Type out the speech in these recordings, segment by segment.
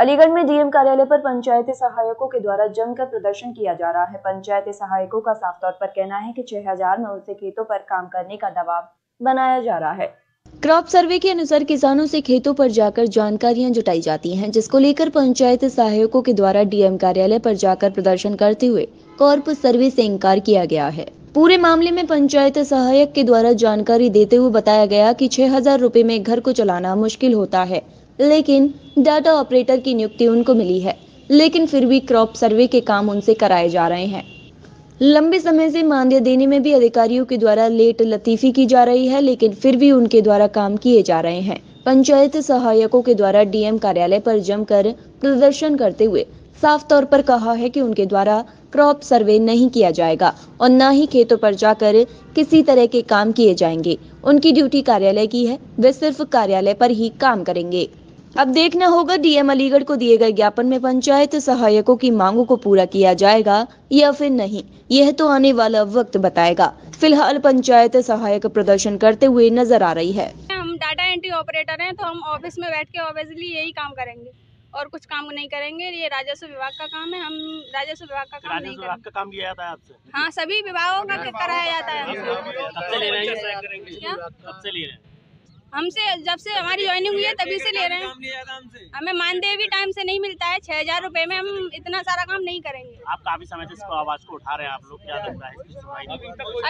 अलीगढ़ में डीएम कार्यालय पर पंचायत सहायकों के द्वारा जमकर प्रदर्शन किया जा रहा है। पंचायत सहायकों का साफ तौर पर कहना है कि 6000 में उनसे खेतों पर काम करने का दबाव बनाया जा रहा है। क्रॉप सर्वे के अनुसार किसानों से खेतों पर जाकर जानकारियां जुटाई जाती हैं, जिसको लेकर पंचायत सहायकों के द्वारा डीएम कार्यालय पर जाकर प्रदर्शन करते हुए कॉर्प सर्वे से इंकार किया गया है। पूरे मामले में पंचायत सहायक के द्वारा जानकारी देते हुए बताया गया कि 6000 रुपए में घर को चलाना मुश्किल होता है, लेकिन डाटा ऑपरेटर की नियुक्ति उनको मिली है, लेकिन फिर भी क्रॉप सर्वे के काम उनसे कराए जा रहे हैं। लंबे समय से मानदेय देने में भी अधिकारियों के द्वारा लेट लतीफी की जा रही है, लेकिन फिर भी उनके द्वारा काम किए जा रहे हैं। पंचायत सहायकों के द्वारा डीएम कार्यालय पर जमकर प्रदर्शन करते हुए साफ तौर पर कहा है कि उनके द्वारा क्रॉप सर्वे नहीं किया जाएगा और न ही खेतों पर जाकर किसी तरह के काम किए जाएंगे। उनकी ड्यूटी कार्यालय की है, वे सिर्फ कार्यालय पर ही काम करेंगे। अब देखना होगा डीएम अलीगढ़ को दिए गए ज्ञापन में पंचायत सहायकों की मांगों को पूरा किया जाएगा या फिर नहीं, यह तो आने वाला वक्त बताएगा। फिलहाल पंचायत सहायक प्रदर्शन करते हुए नजर आ रही है। हम डाटा एंट्री ऑपरेटर हैं, तो हम ऑफिस में बैठ के ऑब्वियसली यही काम करेंगे और कुछ काम नहीं करेंगे। ये राजस्व विभाग का काम है, हम राजस्व विभाग का काम नहीं करेंगे। काम किया जाता है आपसे? हाँ, सभी विभागों का कराया जाता है। हमसे जब से हमारी ज्वाइनिंग हुई है तभी से ले रहे हैं। हमें मानदेय भी टाइम से नहीं मिलता है। 6000 रुपए में हम इतना सारा काम नहीं करेंगे। आप काफी समय से इसको आवाज को उठा रहे हैं, आप लोग क्या लगता है?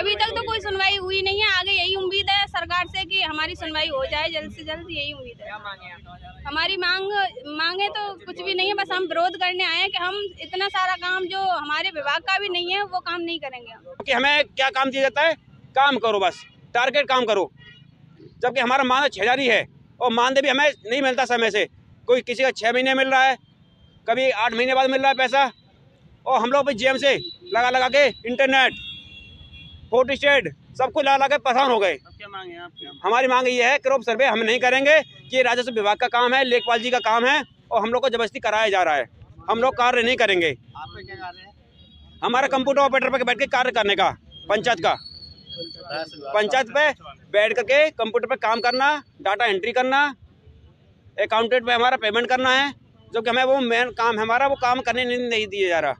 अभी तक तो कोई सुनवाई हुई नहीं है। आगे यही उम्मीद है सरकार से कि हमारी सुनवाई हो जाए जल्द से जल्द, यही उम्मीद है। हमारी मांगे तो कुछ भी नहीं है, बस हम विरोध करने आए हैं कि हम इतना सारा काम जो हमारे विभाग का भी नहीं है वो काम नहीं करेंगे। कि हमें क्या काम दिया जाता है? काम करो, बस टारगेट काम करो। जबकि हमारा मानदेय 6000 ही है और मानदेय भी हमें नहीं मिलता समय से। कोई किसी का 6 महीने मिल रहा है, कभी 8 महीने बाद मिल रहा है पैसा। और हम लोग भी जेम से लगा के इंटरनेट फोटोस्टेट सब कुछ लगा के परेशान हो गए। क्या मांगे आप? हमारी मांग ये है क्रॉप सर्वे हम नहीं करेंगे कि ये राजस्व विभाग का काम है, लेखपाल जी का काम है और हम लोग को जबरदस्ती कराया जा रहा है। हम लोग कार्य नहीं करेंगे। हमारा कंप्यूटर ऑपरेटर पर बैठ के कार्य करने का, पंचायत का, पंचायत पे बैठ करके कंप्यूटर पे काम करना, डाटा एंट्री करना, अकाउंटेंट पे हमारा पेमेंट करना है, जो कि हमें वो मेन काम है हमारा, वो काम करने नहीं दिया जा रहा।